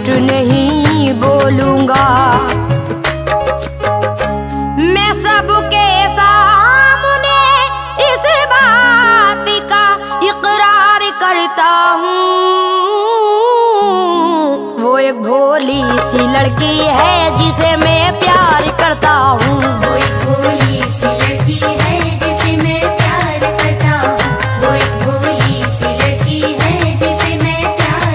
झूठ नहीं बोलूँगा, मैं सबके सामने इस बात का इकरार करता हूँ। वो एक भोली सी लड़की है जिसे मैं प्यार करता हूँ। वो एक भोली सी लड़की है जिसे मैं प्यार करता हूँ। वो एक भोली सी लड़की है जिसे मैं प्यार करता हूँ। मैं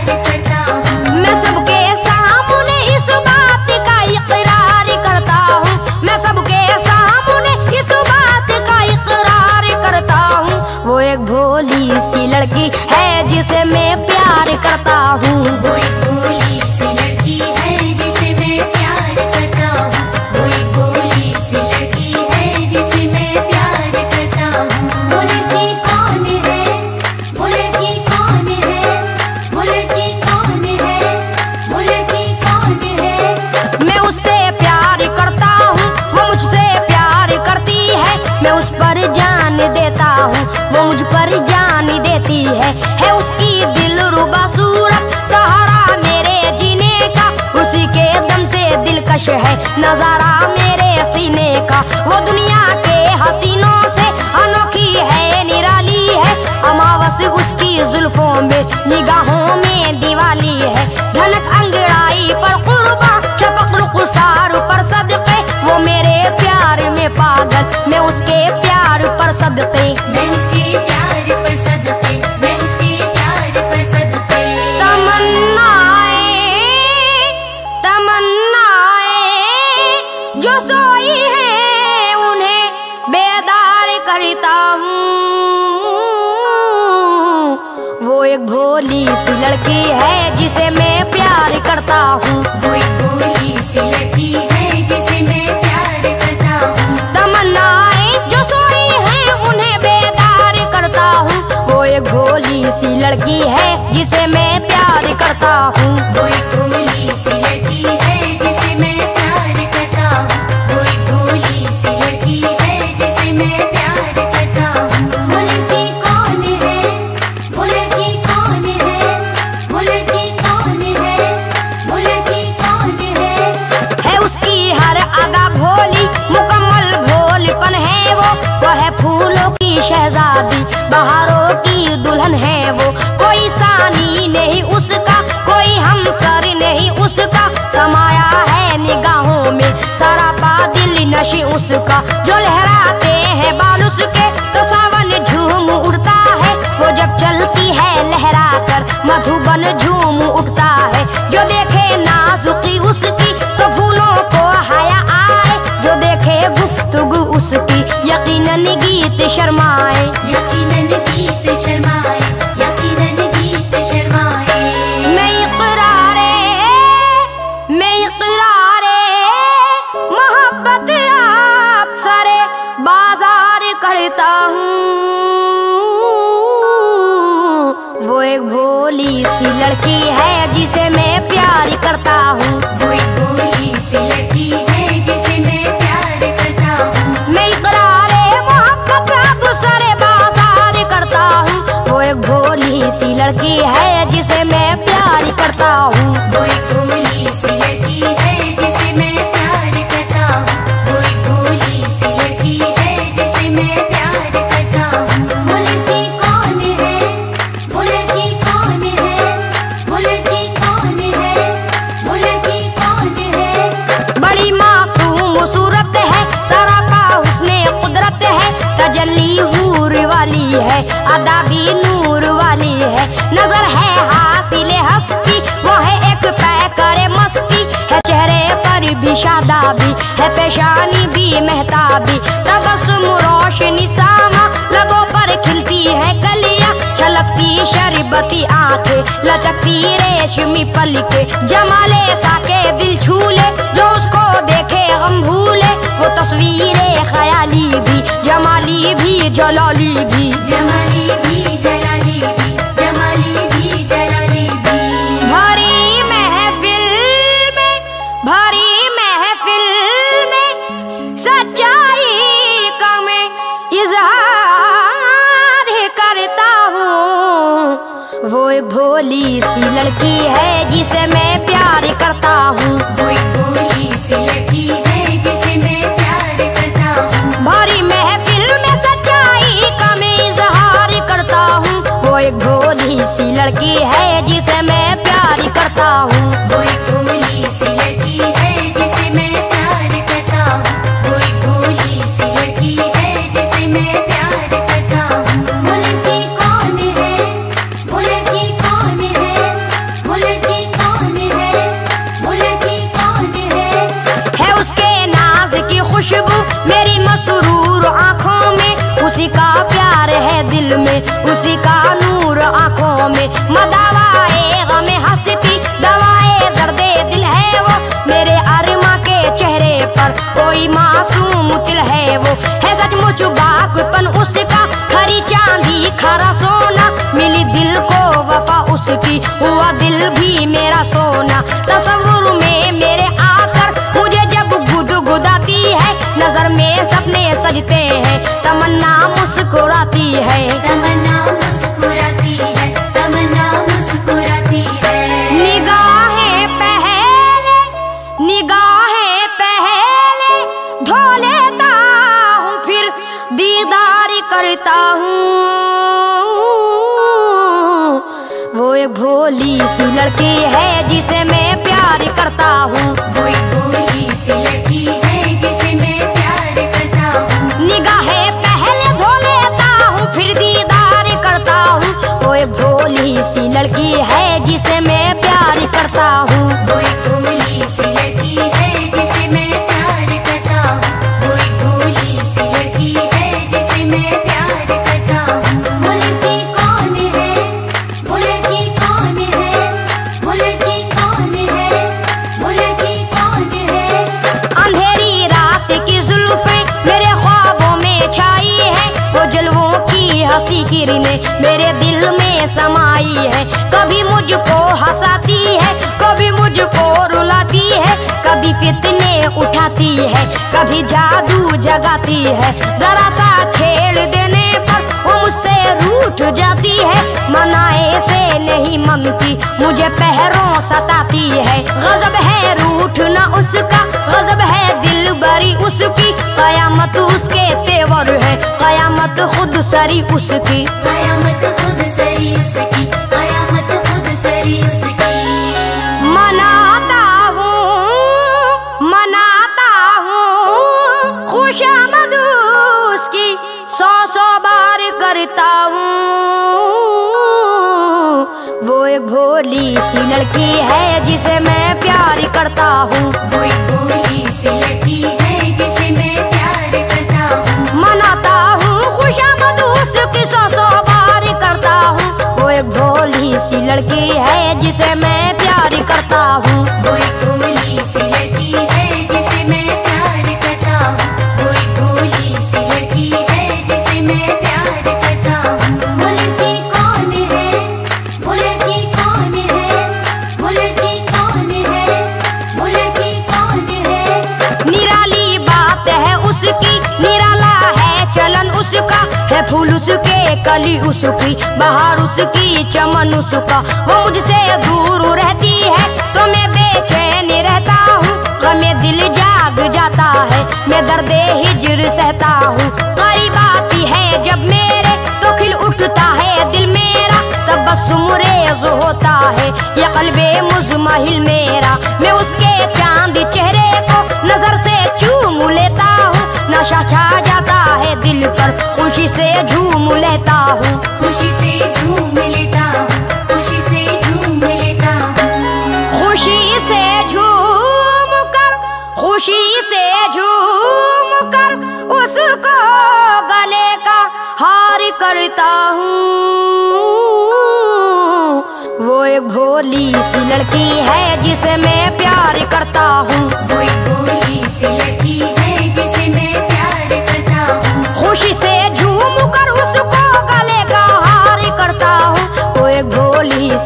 सबके सामने इस बात का इकरार करता हूँ। मैं सबके सामने इस बात का इकरार करता हूँ। वो एक भोली सी लड़की है जिसे मैं प्यार करता हूँ। वो एक भोली सी लड़की है जिसे मैं प्यार करता हूँ। वो एक भोली सी लड़की है जिसे मैं प्यार करता हूँ। वो लड़की कौन है? वो लड़की कौन है? वो लड़की कौन है? वो लड़की कौन है? मैं उससे प्यार करता हूँ, वो मुझसे प्यार करती है। मैं उस पर जान देता हूँ, वो मुझ पर जान देती है उसकी दिलरुबा सूरत सहारा मेरे जीने का, उसी के दम से दिलकश है नजारा मेरे सीने का। वो दुनिया के हसीनों से अनोखी है, निराली है, अमावस उसकी जुल्फों में, निगाहों में दिवाली है। धनक अंगड़ाई पर कुर्बा, शफक रुखसार पर सदके, वो मेरे प्यार में पागल, मैं उसके प्यार पर सदके। जो सोई है उन्हें बेदार करता हूँ। वो एक भोली सी लड़की है जिसे मैं प्यार करता हूँ। वो एक भोली सी लड़की है जिसे मैं प्यार करता हूँ। तमन्नाएं जो सोई है उन्हें बेदार करता हूँ। वो एक भोली सी लड़की है जिसे मैं प्यार करता हूँ। वो एक भोली सी लड़की है जिसे मैं शहजादी बहारों की दुल्हन है। वो कोई सानी नहीं उसका, कोई हमसर नहीं उसका, समाया है निगाहों में सरापा दिल नशे उसका। जो लहराते हैं बाल उसके तो सावन झूम उड़ता है, वो जब चलती है लहरा कर मधुबन झूम उठता है। जो देखे नाजुकी उसकी तो फूलों को हाया आए, जो देखे गुफ्तगू उसकी यकीनन गीत शर्माए। यकीनन गीत शर्माए, यकीनन गीत शर्माए। मैं इकरारे मोहब्बत आप सारे बाजार करता हूँ। वो एक भोली सी लड़की है जिसे मैं प्यार करता हूँ। वो एक भोली सी लड़की है जिसे मैं प्यार करता हूँ। मैं भोली सी लड़की है जिसे मैं प्यार करता हूँ। वो एक भोली सी लड़की है जिसे मैं प्यार करता हूँ। वो एक भोली सी लड़की है जिसे मैं प्यार करता हूँ। वो लड़की कौन है? वो लड़की कौन है? वो लड़की कौन है? वो लड़की कौन है? बड़ी मासूम सूरत है, सरापा उसने कुदरत है, तजल्ली हूर वाली है, अदा भी नजर है हासिले हस्ती। वो है एक पैकरे मस्ती, है चेहरे पर भी शादाबी, है पेशानी भी महताबी, तबस्सुम रोशनी सामा, लबों पर खिलती है कलियां, छलकती शरबती आंखें, लचकती रेशमी पलकें, जमाले साके दिल छूले, जो उसको देखे गम भूले। वो तस्वीरे ख्याली भी, जमाली भी, जलाली भी, जमाली भी, जलाली भी, जमाली भी, जलाली भी। भरी महफिल में सच्चाई का मैं इजहार करता हूँ। वो एक भोली सी लड़की है जिसे मैं प्यार करता हूँ। वो एक भोली सी लड़की है जिसे मैं प्यार करता हूँ। भरी महफिल में सच्चाई का मैं इजहार करता हूँ। वो एक भोली सी लड़की है जिसे मैं प्यार करता हूँ। वो एक भोली सी लड़की है जिसे मैं प्यार करता हूँ। वो एक भोली सी लड़की है जिसे मैं प्यार करता हूँ। खुशबू मेरी मसरूर आँखों में, उसी का प्यार है दिल में, उसी का नूर आँखों में। मदावाए गमे हंसती दवाए दर्दे दिल है वो, मेरे अरमा के चेहरे पर कोई मासूम तिल है वो। है सचमुच बाकपन उसका, खरी चांदी खरा सोना, मिली दिल को वफा उसकी, हुआ दिल भी मेरा सोना। तस्वुर में मेरे नजर में सपने सजते हैं, तमन्ना मुस्कुराती है, तमन्ना मुस्कुराती है, तमन्ना मुस्कुराती है। निगाहें पहले धो लेता हूँ, फिर दीदार करता हूँ। वो एक भोली सी लड़की है जिसे मैं प्यार करता हूँ। वो एक भोली सी लड़की है जिसे मैं प्यार करता हूँ। निगाहें पहले धो लेता हूँ, फिर दीदार करता हूँ। वो एक भोली सी लड़की है जिसे मैं प्यार करता हूँ। वो एक भोली सी लड़की है जिसे मैं प्यार करता हूँ। वो एक भोली सी लड़की है जिसे मैं प्यार करता हूँ। वो लड़की कौन है, वो लड़की कौन है, वो लड़की कौन है, वो लड़की कौन है। अंधेरी रात की जुल्फे मेरे ख्वाबों में छाई है, वो जलवों की हंसी किरणें मेरे दिल में समाई है। कभी मुझको हंसाती है, कभी मुझको रुलाती है, कभी फितने उठाती है, कभी जादू जगाती है। जरा सा छेड़ देने पर वो मुझसे रूठ जाती है, मनाए से नहीं मनती, मुझे पहरों सताती है। गजब है रूठना उसका, गजब है दिल बरी उसकी, कयामत उसके तेवर है, कयामत खुद सरी उसकी, कयामत खुद सरी उसकी, कयामत खुद सरी उसकी। मनाता हूँ खुशामद उसकी, 100-100 बार करता हूँ। वो एक भोली सी लड़की है जिसे मैं प्यार करता हूँ। वो एक भोली सी लड़की है जिसे मैं प्यार करता हूँ। मनाता हूँ खुशामद उसकी, 100-100 बार करता हूँ। वो एक भोली सी लड़की है जिसे मैं प्यार करता हूँ। वो एक भोली सी लड़की है जिसे मैं प्यार करता हूँ। वो एक भोली सी लड़की है जिसे मैं प्यार करता हूँ। वो लड़की कौन है, वो लड़की कौन है, वो लड़की कौन है, वो लड़की कौन है। निराली बात है उसकी, निराला है चलन उसका, है फूल उसके, कली उसकी, बहार उसकी, चमन उसका। वो मुझसे दूर रहती है तो मैं बेचैन रहता हूँ, गमे दिल जाग जाता है, मैं दर्दे हिजर सहता हूँ। करीब आती है जब मेरे तो खिल उठता है दिल मेरा, तबस्सुम रेज़ होता है ये कल्बे मुज़महिल मेरा। मैं उसके चांद चेहरे को नजर से चूम लेता हूँ, नशा छा जाता है दिल पर, खुशी से झूम लेता हूँ, खुशी से झूम लेता हूँ, खुशी से झूम लेता हूँ। खुशी से झूम कर उसको गले का हार करता हूँ। वो एक भोली सी लड़की है जिसे मैं प्यार करता हूँ। वो एक भोली सी लड़की है जिसे मैं प्यार करता हूँ। खुशी से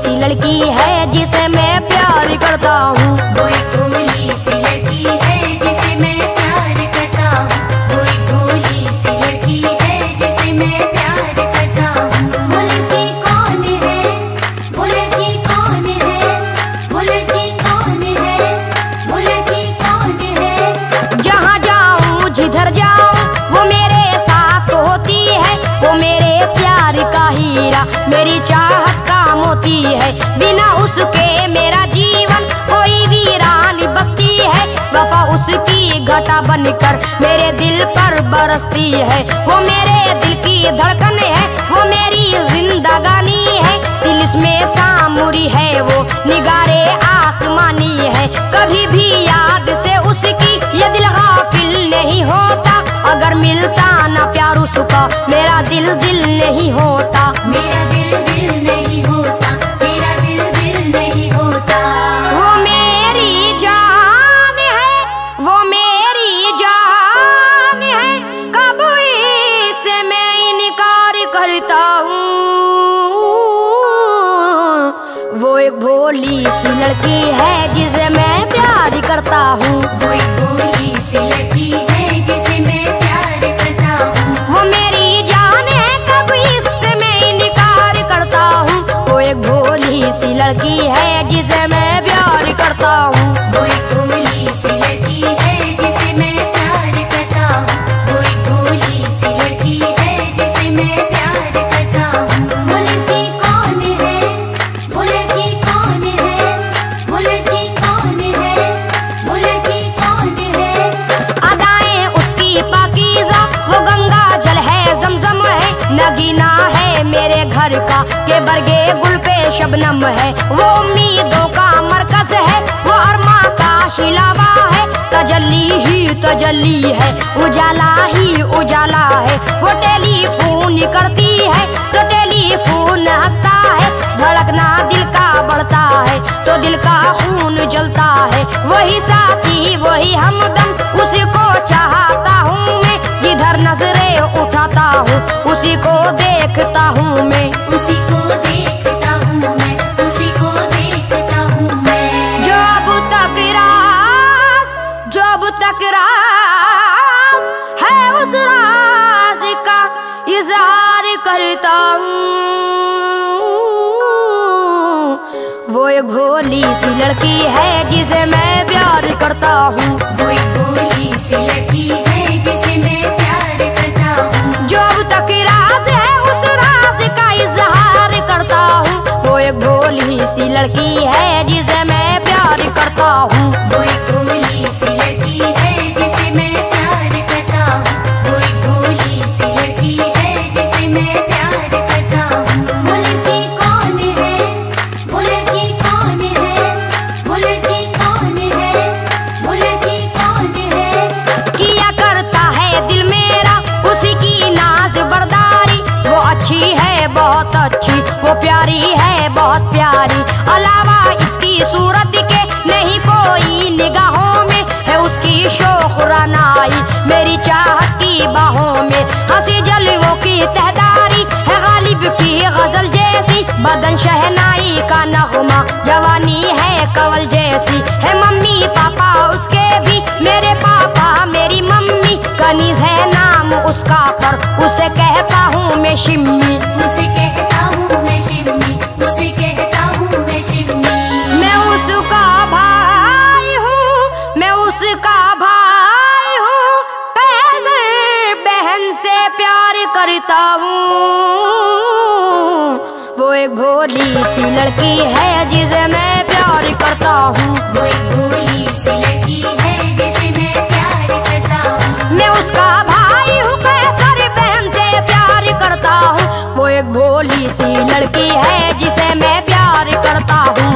सी लड़की है जिसे मैं प्यार करता हूँ। वो एक भोली सी लड़की है जिसे मैं प्यार करता हूँ। वो एक भोली सी लड़की है जिसे मैं प्यार करता हूँ। वो लड़की कौन है, जिंदगी है, वो मेरे दिल की धड़कन है, वो मेरी जिंदगानी है। दिल इसमें सामूरी है, वो निगारे आसमानी है। कभी भी याद से उसकी ये दिल गाफिल नहीं होता। अगर मिलता ना प्यार उसका, मेरा दिल दिल नहीं होता। मेरा दिल दिल नहीं होता, मेरा दिल दिल नहीं होता। वो मेरी जान है, वो मेरी जान है। कब इसे मैं इनकार करता हूँ। वो एक भोली सी लड़की है जिसे मैं प्यार करता हूँ। वो एक भोली सी लड़की है जिसे मैं प्यार करता हूँ। वो मेरी जान है, कब इससे मैं इनकार करता हूँ। वो एक भोली सी लड़की है जिसे मैं प्यार करता हूँ। वो एक भोली सी लड़की है जिसे मैं प्यार करता हूँ। वो एक भोली सी लड़की है जिसे मैं प्यार करता हूँ। वो लड़की कौन है, वो लड़की कौन है, वो लड़की कौन है, वो लड़की कौन है। अदाएं उसकी पाकीज़ा, वो गंगा जल है, जमजम है। नगीना है मेरे घर का, के बरगे गुल पे शबनम है। वो उम्मीदों का मरकज है, वो अरमा का शिलावा है। तजल्ली ही तजल्ली है, उजाला ही उजाला है। वो टेलीफोन करती है तो टेलीफोन हंसता है। धड़कना दिल का बढ़ता है तो दिल का खून जलता है। वही साथी वही हमदम, उसको चाहता हूँ मैं। जिधर नजरें उठाता हूँ उसी को देखता हूँ मैं। उसी को देखता हूँ मैं, उसी को देखता हूँ मैं। जब तक राज है उस राज का इजहार करता हूँ। वो एक भोली सी लड़की है जिसे मैं प्यार करता हूँ। वो एक भोली सी लड़की है जिसे मैं प्यार करता हूँ। जब तक राज है उस राज का इजहार करता हूँ। वो एक भोली सी लड़की है जिसे मैं प्यार करता हूँ। वो एक भोली सी लड़की है जिसे मैं प्यार करता हूँ। वो एक भोली सी लड़की है जिसे मैं प्यार करता हूँ। वो लड़की कौन है, वो लड़की कौन है, वो लड़की कौन है, वो लड़की कौन है। किया करता है दिल मेरा उसी की नाज बर्दारी। वो अच्छी है बहुत अच्छी, वो प्यारी है बहुत प्यारी। अलावा इसकी सूरत के नहीं कोई निगाहों में। है उसकी शोखुरानाई मेरी चाहत की बाहों में। हंसी जलवों की तहदारी है गालिब की गजल जैसी। बदन शहनाई का नगमा, जवानी है कंवल जैसी। है मम्मी पापा उसके भी, मेरे पापा मेरी मम्मी। कनीज है नाम उसका पर उसे कहता हूँ मैं शिम्मी। उसे कहता हूँ मैं शिम्मी, उसे कहता हूँ मैं शिम्मी। मैं उसका भाई हूँ, मैं उसका भाई हूँ। पैजर बहन से प्यार करता हूँ। वो एक भोली सी लड़की है जिसे मैं प्यार करता हूँ। वो एक भोली सी लड़की है जिसे मैं प्यार करता हूँ। मैं उसका भाई हूँ, पैजर बहन से प्यार करता हूँ। वो एक भोली सी लड़की है जिसे मैं प्यार करता हूँ।